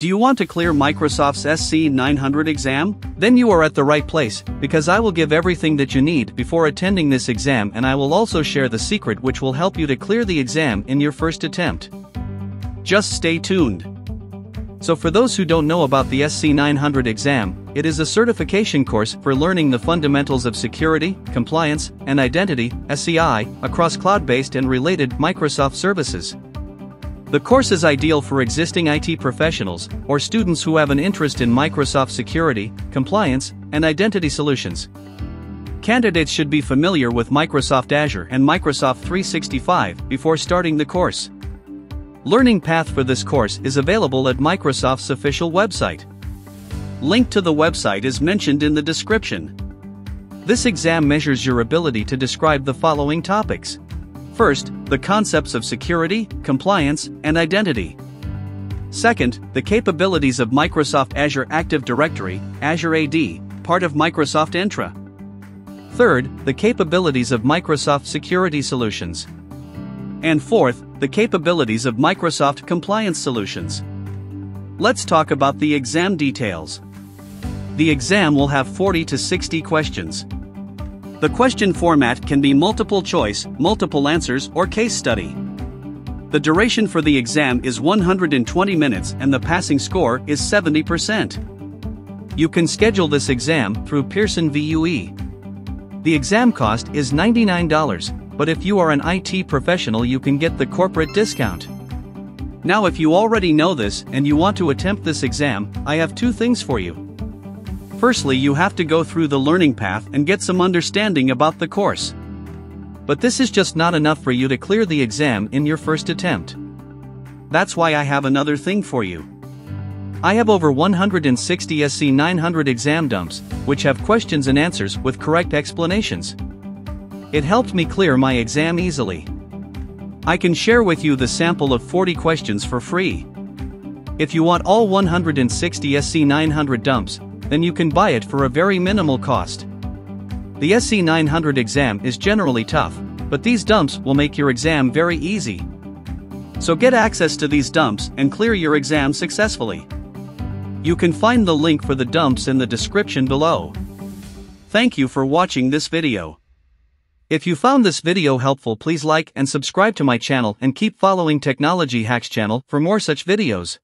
Do you want to clear Microsoft's SC-900 exam? Then you are at the right place, because I will give everything that you need before attending this exam, and I will also share the secret which will help you to clear the exam in your first attempt. Just stay tuned. So for those who don't know about the SC-900 exam, it is a certification course for learning the fundamentals of security, compliance, and identity (SCI) across cloud-based and related Microsoft services. The course is ideal for existing IT professionals or students who have an interest in Microsoft security, compliance, and identity solutions. Candidates should be familiar with Microsoft Azure and Microsoft 365 before starting the course. Learning path for this course is available at Microsoft's official website. Link to the website is mentioned in the description. This exam measures your ability to describe the following topics. First, the concepts of security, compliance, and identity. Second, the capabilities of Microsoft Azure Active Directory, Azure AD, part of Microsoft Entra. Third, the capabilities of Microsoft Security Solutions. And fourth, the capabilities of Microsoft Compliance Solutions. Let's talk about the exam details. The exam will have 40 to 60 questions. The question format can be multiple choice, multiple answers, or case study. The duration for the exam is 120 minutes and the passing score is 70%. You can schedule this exam through Pearson VUE. The exam cost is $99, but if you are an IT professional you can get the corporate discount. Now if you already know this and you want to attempt this exam, I have two things for you. Firstly, you have to go through the learning path and get some understanding about the course. But this is just not enough for you to clear the exam in your first attempt. That's why I have another thing for you. I have over 160 SC-900 exam dumps, which have questions and answers with correct explanations. It helped me clear my exam easily. I can share with you the sample of 40 questions for free. If you want all 160 SC-900 dumps, then you can buy it for a very minimal cost. The SC-900 exam is generally tough, but these dumps will make your exam very easy. So get access to these dumps and clear your exam successfully. You can find the link for the dumps in the description below. Thank you for watching this video. If you found this video helpful, please like and subscribe to my channel and keep following Technology Hacks channel for more such videos.